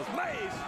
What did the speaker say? It's Maze.